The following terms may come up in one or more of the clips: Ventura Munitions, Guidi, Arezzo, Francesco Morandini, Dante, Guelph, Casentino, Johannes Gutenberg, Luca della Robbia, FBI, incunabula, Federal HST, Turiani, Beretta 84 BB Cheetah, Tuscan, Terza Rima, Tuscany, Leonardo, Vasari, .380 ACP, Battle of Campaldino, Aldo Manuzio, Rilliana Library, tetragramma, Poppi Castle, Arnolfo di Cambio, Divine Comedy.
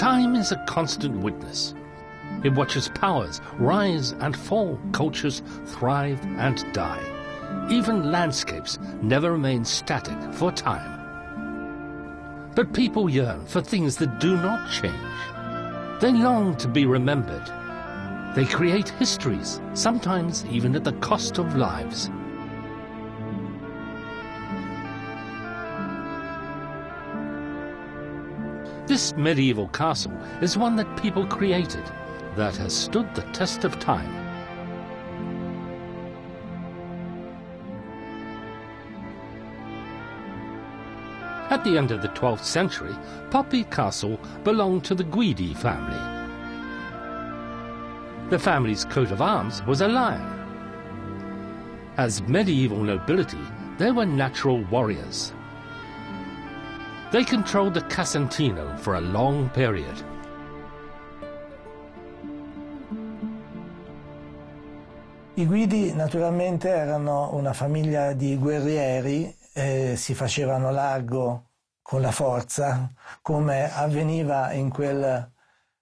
Time is a constant witness. It watches powers rise and fall, cultures thrive and die. Even landscapes never remain static for time. But people yearn for things that do not change. They long to be remembered. They create histories, sometimes even at the cost of lives. This medieval castle is one that people created, that has stood the test of time. At the end of the 12th century, Poppi Castle belonged to the Guidi family. The family's coat of arms was a lion. As medieval nobility, they were natural warriors. They controlled the Casentino for a long period. I Guidi naturalmente erano una famiglia di guerrieri, si facevano largo con la forza, come avveniva in quel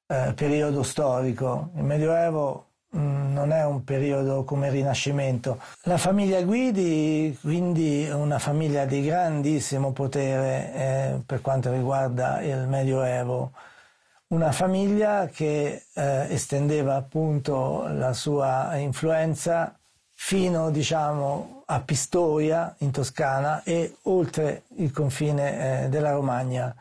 periodo storico. Il Medioevo non è un periodo come il Rinascimento. La famiglia Guidi, quindi, è una famiglia di grandissimo potere per quanto riguarda il Medioevo. Una famiglia che estendeva appunto la sua influenza fino, diciamo, a Pistoia in Toscana e oltre il confine della Romagna.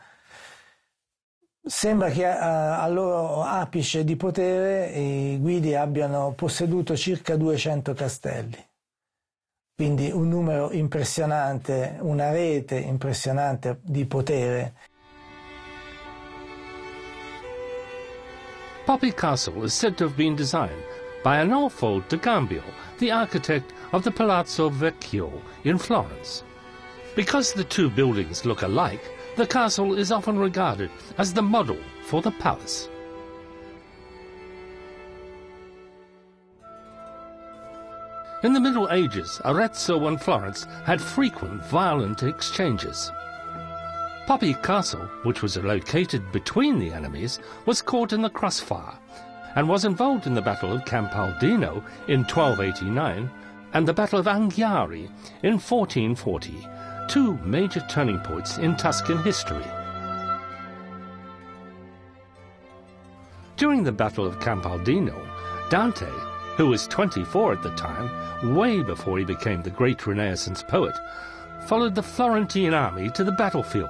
Sembra che al loro apice di potere i Guidi abbiano posseduto circa 200 castelli, quindi un numero impressionante, una rete impressionante di potere. Poppi Castle is said to have been designed by Arnolfo di Cambio, the architect of the Palazzo Vecchio in Florence. Because the two buildings look alike, the castle is often regarded as the model for the palace. In the Middle Ages, Arezzo and Florence had frequent violent exchanges. Poppi Castle, which was located between the enemies, was caught in the crossfire and was involved in the Battle of Campaldino in 1289 and the Battle of Anghiari in 1440, two major turning points in Tuscan history. During the Battle of Campaldino, Dante, who was 24 at the time, way before he became the great Renaissance poet, followed the Florentine army to the battlefield.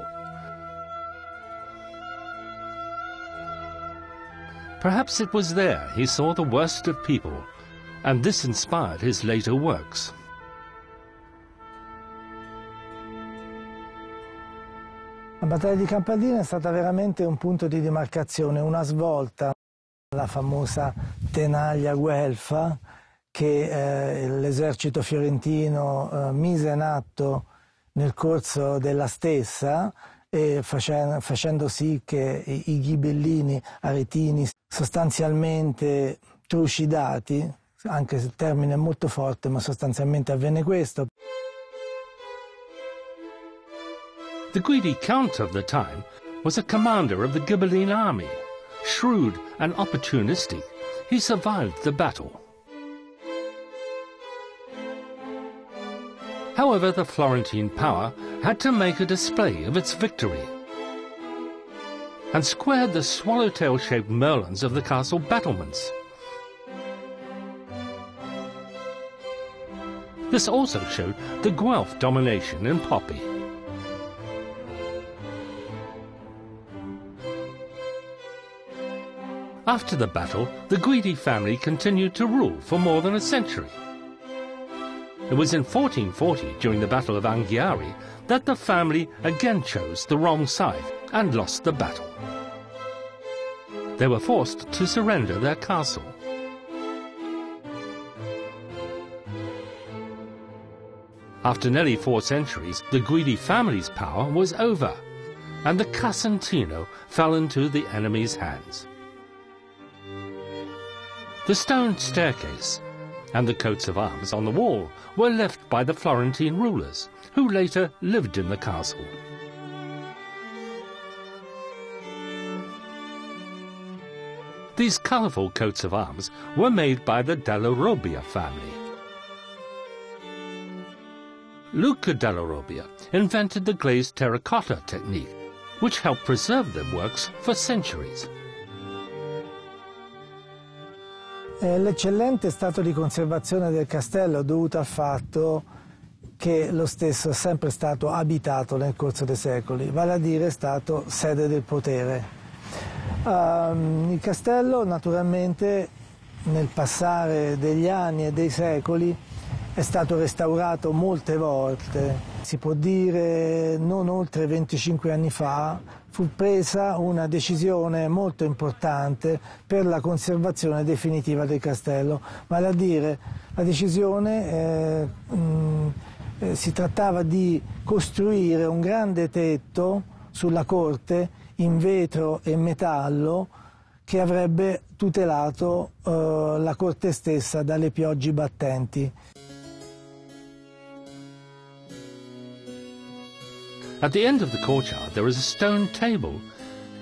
Perhaps it was there he saw the worst of people, and this inspired his later works. La battaglia di Campaldino è stata veramente un punto di demarcazione, una svolta. La famosa tenaglia guelfa che l'esercito fiorentino mise in atto nel corso della stessa, e facendo sì che i ghibellini aretini, sostanzialmente trucidati, anche se il termine è molto forte, ma sostanzialmente avvenne questo. The Guidi count of the time was a commander of the Ghibelline army. Shrewd and opportunistic, he survived the battle. However, the Florentine power had to make a display of its victory and squared the swallowtail-shaped merlons of the castle battlements. This also showed the Guelph domination in Poppi. After the battle, the Guidi family continued to rule for more than a century. It was in 1440, during the Battle of Anghiari, that the family again chose the wrong side and lost the battle. They were forced to surrender their castle. After nearly 4 centuries, the Guidi family's power was over, and the Casentino fell into the enemy's hands. The stone staircase and the coats of arms on the wall were left by the Florentine rulers, who later lived in the castle. These colourful coats of arms were made by the della Robbia family. Luca della Robbia invented the glazed terracotta technique, which helped preserve their works for centuries. L'eccellente stato di conservazione del castello è dovuto al fatto che lo stesso è sempre stato abitato nel corso dei secoli, vale a dire è stato sede del potere. Il castello naturalmente nel passare degli anni e dei secoli è stato restaurato molte volte. Si può dire non oltre 25 anni fa fu presa una decisione molto importante per la conservazione definitiva del castello, vale a dire la decisione si trattava di costruire un grande tetto sulla corte in vetro e metallo che avrebbe tutelato la corte stessa dalle piogge battenti. At the end of the courtyard there is a stone table.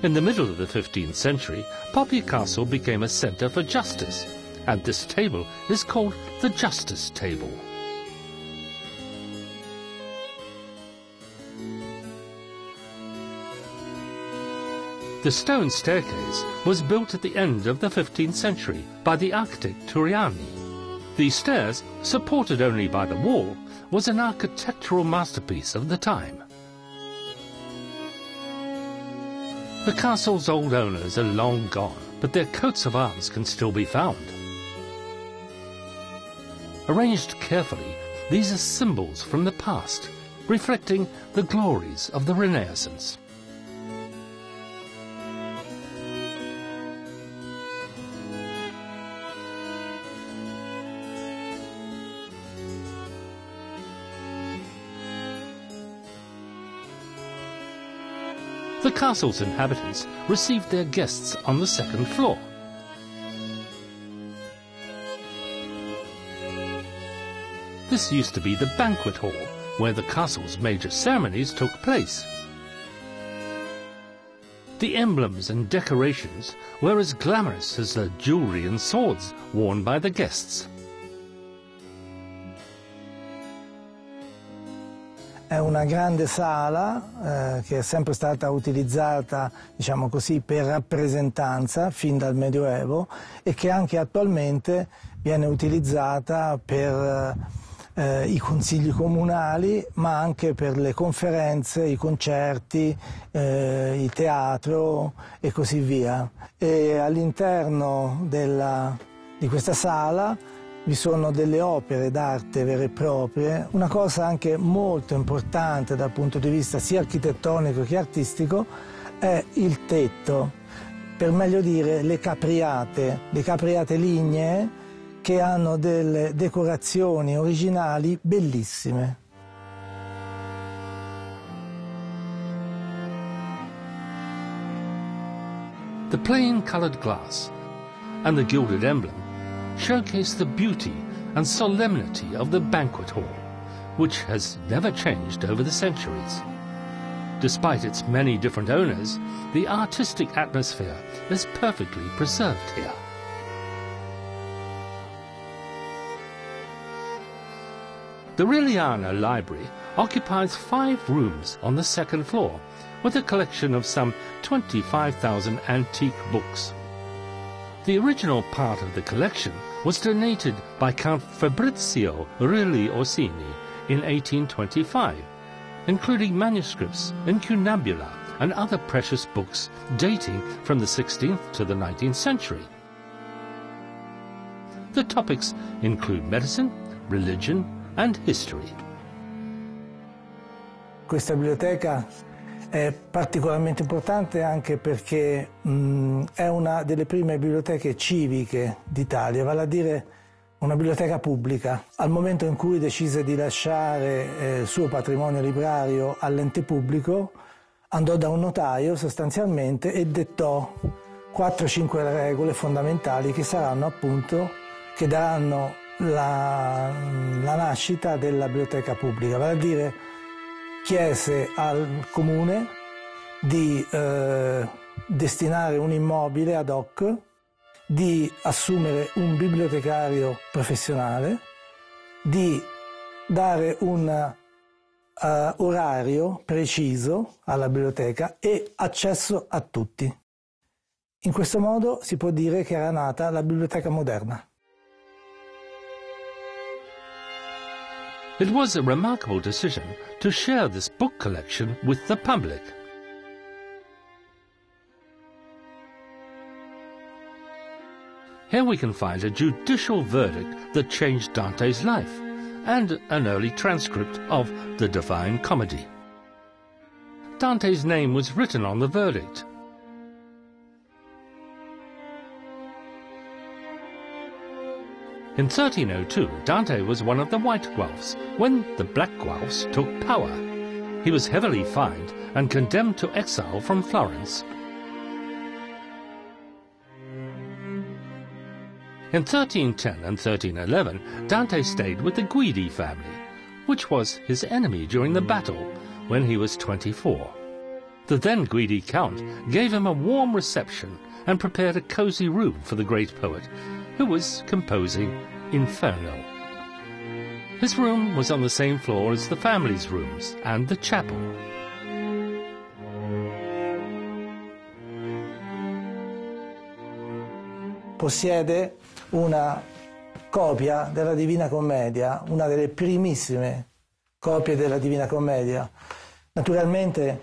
In the middle of the 15th century, Poppi Castle became a centre for justice, and this table is called the Justice Table. The stone staircase was built at the end of the 15th century by the architect Turiani. These stairs, supported only by the wall, was an architectural masterpiece of the time. The castle's old owners are long gone, but their coats of arms can still be found. Arranged carefully, these are symbols from the past, reflecting the glories of the Renaissance. The castle's inhabitants received their guests on the second floor. This used to be the banquet hall, where the castle's major ceremonies took place. The emblems and decorations were as glamorous as the jewellery and swords worn by the guests. È una grande sala che è sempre stata utilizzata, diciamo così, per rappresentanza fin dal Medioevo e che anche attualmente viene utilizzata per i consigli comunali, ma anche per le conferenze, i concerti, il teatro e così via. E all'interno di questa sala vi sono delle opere d'arte vere e proprie, una cosa anche molto importante dal punto di vista sia architettonico che artistico è il tetto, per meglio dire le capriate lignee che hanno delle decorazioni originali bellissime. The plain coloured glass and the gilded emblem showcase the beauty and solemnity of the banquet hall, which has never changed over the centuries. Despite its many different owners, the artistic atmosphere is perfectly preserved here. The Rilliana Library occupies 5 rooms on the second floor, with a collection of some 25,000 antique books. The original part of the collection was donated by Count Fabrizio Rilli Orsini in 1825, including manuscripts, incunabula and other precious books dating from the 16th to the 19th century. The topics include medicine, religion and history. Questa biblioteca è particolarmente importante anche perché è una delle prime biblioteche civiche d'Italia, vale a dire una biblioteca pubblica. Al momento in cui decise di lasciare il suo patrimonio librario all'ente pubblico, andò da un notaio sostanzialmente e dettò 4-5 regole fondamentali che saranno appunto, che daranno la nascita della biblioteca pubblica, vale a dire chiese al comune di destinare un immobile ad hoc di assumere un bibliotecario professionale, di dare un orario preciso alla biblioteca e accesso a tutti. In questo modo si può dire che era nata la biblioteca moderna. It was a remarkable decision to share this book collection with the public. Here we can find a judicial verdict that changed Dante's life and an early transcript of the Divine Comedy. Dante's name was written on the verdict. In 1302, Dante was one of the white Guelphs when the black Guelphs took power. He was heavily fined and condemned to exile from Florence. In 1310 and 1311, Dante stayed with the Guidi family, which was his enemy during the battle when he was 24. The then Guidi count gave him a warm reception and prepared a cozy room for the great poet, who was composing Inferno. His room was on the same floor as the family's rooms and the chapel. Possiede una copia della Divina Commedia, una delle primissime copie della Divina Commedia. Naturalmente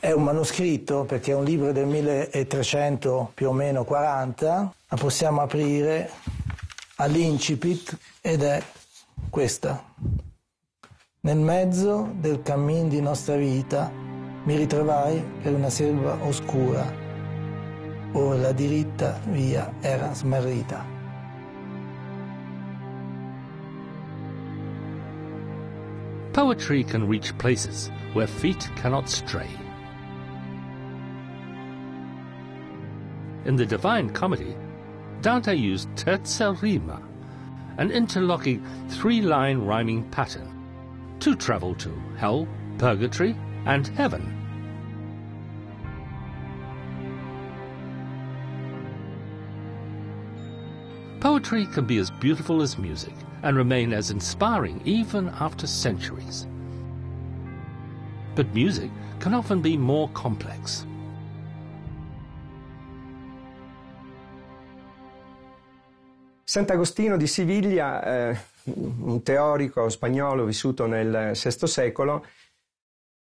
è un manoscritto, perché è un libro del 1300 più o meno 40, la possiamo aprire all'incipit ed è questa. Nel mezzo del cammin di nostra vita mi ritrovai per una selva oscura, ora la diritta via era smarrita. Poetry can reach places where feet cannot stray. In the Divine Comedy, Dante used Terza Rima, an interlocking three-line rhyming pattern, to travel to hell, purgatory, and heaven. Poetry can be as beautiful as music and remain as inspiring even after centuries. But music can often be more complex. Sant'Agostino di Siviglia, un teorico spagnolo vissuto nel VI secolo,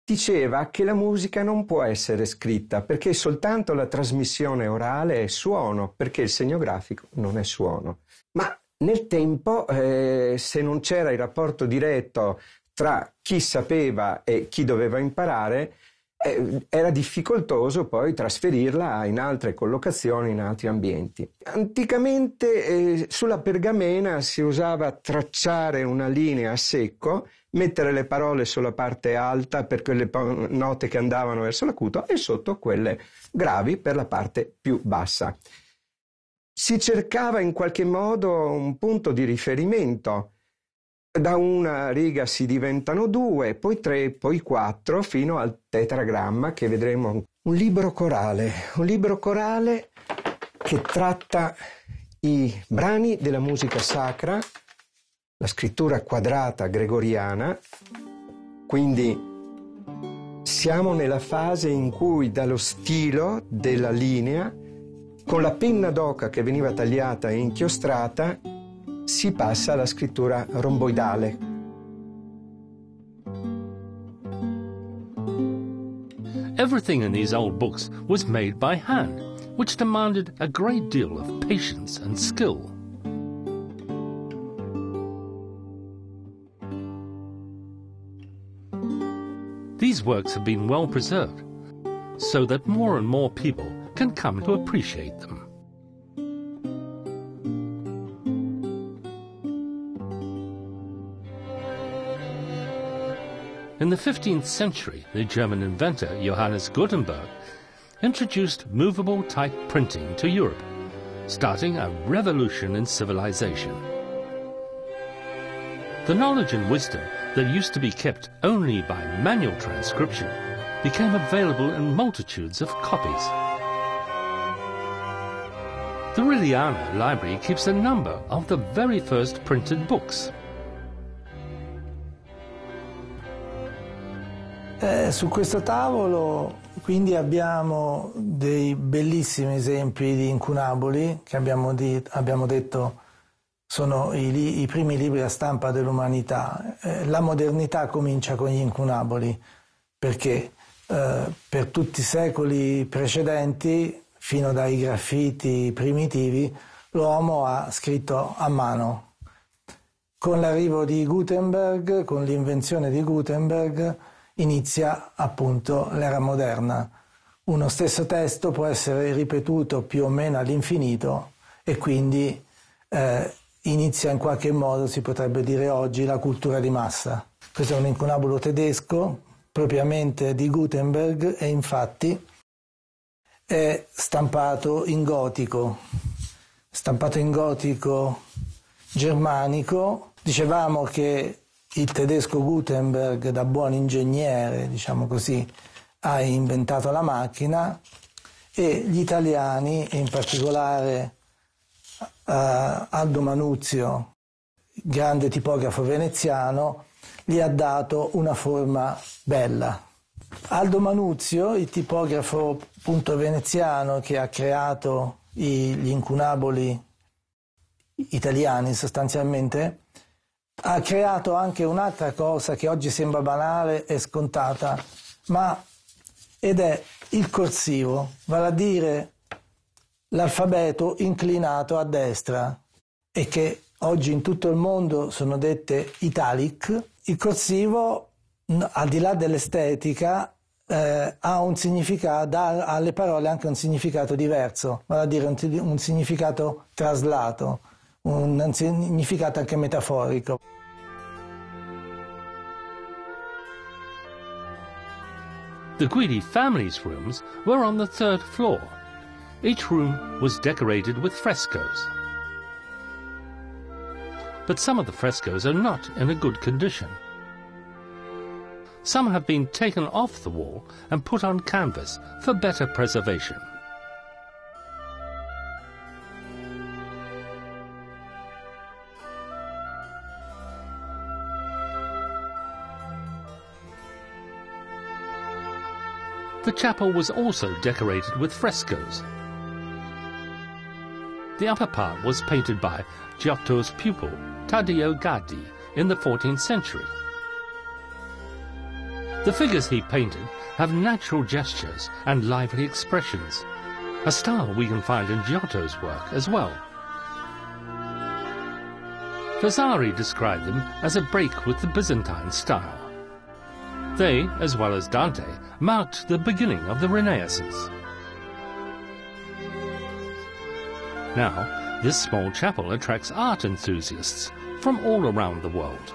diceva che la musica non può essere scritta, perché soltanto la trasmissione orale è suono, perché il segno grafico non è suono. Ma nel tempo, se non c'era il rapporto diretto tra chi sapeva e chi doveva imparare, era difficoltoso poi trasferirla in altre collocazioni, in altri ambienti. Anticamente sulla pergamena si usava tracciare una linea a secco, mettere le parole sulla parte alta per quelle note che andavano verso l'acuto e sotto quelle gravi per la parte più bassa. Si cercava in qualche modo un punto di riferimento. Da una riga si diventano due, poi tre, poi quattro, fino al tetragramma che vedremo. Un libro corale che tratta i brani della musica sacra, la scrittura quadrata gregoriana, quindi siamo nella fase in cui dallo stilo della linea, con la penna d'oca che veniva tagliata e inchiostrata, si passa alla scrittura romboidale. Everything in these old books was made by hand, which demanded a great deal of patience and skill. These works have been well preserved, so that more and more people can come to appreciate them. In the 15th century, the German inventor Johannes Gutenberg introduced movable type printing to Europe, starting a revolution in civilization. The knowledge and wisdom that used to be kept only by manual transcription became available in multitudes of copies. The Rilliana Library keeps a number of the very first printed books. Su questo tavolo quindi abbiamo dei bellissimi esempi di incunaboli che abbiamo detto sono i primi libri a stampa dell'umanità. La modernità comincia con gli incunaboli perché per tutti i secoli precedenti, fino dai graffiti primitivi, l'uomo ha scritto a mano. Con l'arrivo di Gutenberg, con l'invenzione di Gutenberg, inizia appunto l'era moderna. Uno stesso testo può essere ripetuto più o meno all'infinito e quindi inizia in qualche modo, si potrebbe dire oggi, la cultura di massa. Questo è un incunabolo tedesco, propriamente di Gutenberg, e infatti è stampato in gotico germanico. Dicevamo che il tedesco Gutenberg, da buon ingegnere, diciamo così, ha inventato la macchina, e gli italiani, e in particolare Aldo Manuzio, grande tipografo veneziano, gli ha dato una forma bella. Aldo Manuzio, il tipografo appunto veneziano che ha creato gli incunaboli italiani sostanzialmente, ha creato anche un'altra cosa che oggi sembra banale e scontata, ed è il corsivo, vale a dire l'alfabeto inclinato a destra, e che oggi in tutto il mondo sono dette italic. Il corsivo, al di là dell'estetica, ha un significato, dà alle parole anche un significato diverso, vale a dire un significato traslato, un significato anche metaforico. The Guidi family's rooms were on the third floor. Each room was decorated with frescoes. But some of the frescoes are not in a good condition. Some have been taken off the wall and put on canvas for better preservation. The chapel was also decorated with frescoes. The upper part was painted by Giotto's pupil, Taddeo Gaddi, in the 14th century. The figures he painted have natural gestures and lively expressions, a style we can find in Giotto's work as well. Vasari described them as a break with the Byzantine style. They, as well as Dante, marked the beginning of the Renaissance. Now, this small chapel attracts art enthusiasts from all around the world.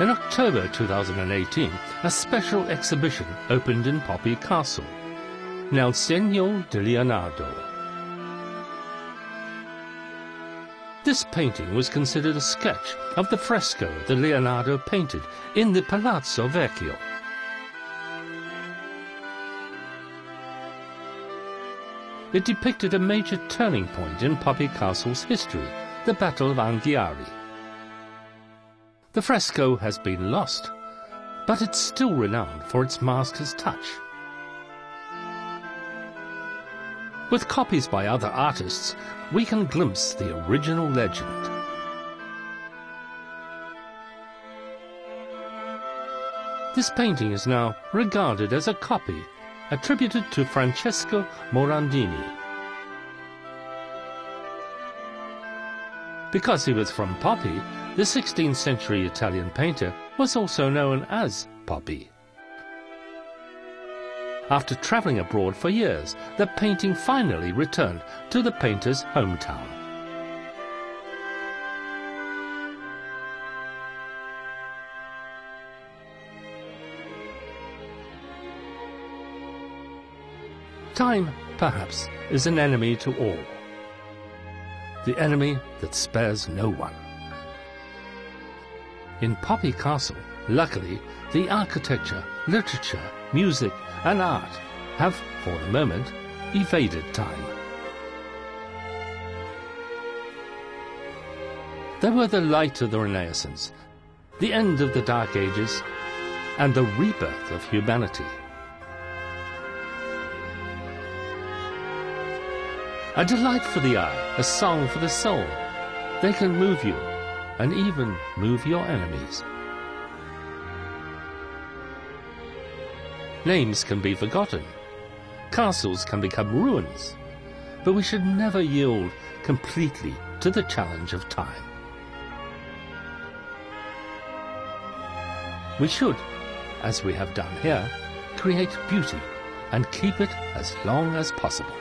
In October 2018, a special exhibition opened in Poppi Castle, Nel Segno di Leonardo. This painting was considered a sketch of the fresco that Leonardo painted in the Palazzo Vecchio. It depicted a major turning point in Poppi Castle's history, the Battle of Anghiari. The fresco has been lost, but it's still renowned for its master's touch. With copies by other artists, we can glimpse the original legend. This painting is now regarded as a copy attributed to Francesco Morandini. Because he was from Poppi, the 16th century Italian painter was also known as Poppi. After travelling abroad for years, the painting finally returned to the painter's hometown. Time, perhaps, is an enemy to all. The enemy that spares no one. In Poppi Castle, Luckily, the architecture, literature, music and art have, for the moment, evaded time. There were the light of the Renaissance, the end of the Dark Ages, and the rebirth of humanity. A delight for the eye, a song for the soul. They can move you, and even move your enemies. Names can be forgotten. Castles can become ruins. But we should never yield completely to the challenge of time. We should, as we have done here, create beauty and keep it as long as possible.